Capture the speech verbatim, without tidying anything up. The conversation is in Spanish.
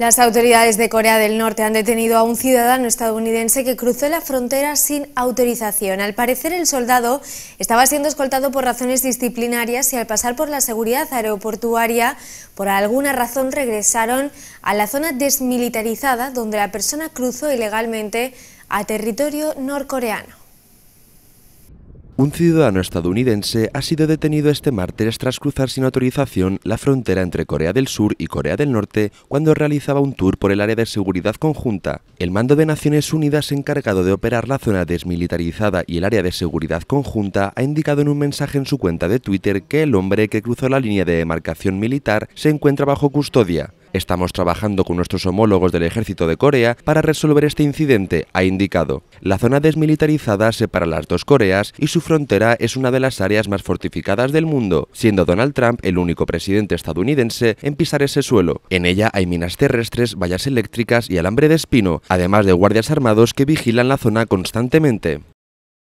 Las autoridades de Corea del Norte han detenido a un ciudadano estadounidense que cruzó la frontera sin autorización. Al parecer, el soldado estaba siendo escoltado por razones disciplinarias y al pasar por la seguridad aeroportuaria, por alguna razón regresaron a la zona desmilitarizada donde la persona cruzó ilegalmente a territorio norcoreano. Un ciudadano estadounidense ha sido detenido este martes tras cruzar sin autorización la frontera entre Corea del Sur y Corea del Norte cuando realizaba un tour por el área de seguridad conjunta. El Mando de Naciones Unidas, encargado de operar la zona desmilitarizada y el área de seguridad conjunta, ha indicado en un mensaje en su cuenta de Twitter que el hombre que cruzó la línea de demarcación militar se encuentra bajo custodia. Estamos trabajando con nuestros homólogos del Ejército de Corea para resolver este incidente, ha indicado. La zona desmilitarizada separa las dos Coreas y su frontera es una de las áreas más fortificadas del mundo, siendo Donald Trump el único presidente estadounidense en pisar ese suelo. En ella hay minas terrestres, vallas eléctricas y alambre de espino, además de guardias armados que vigilan la zona constantemente.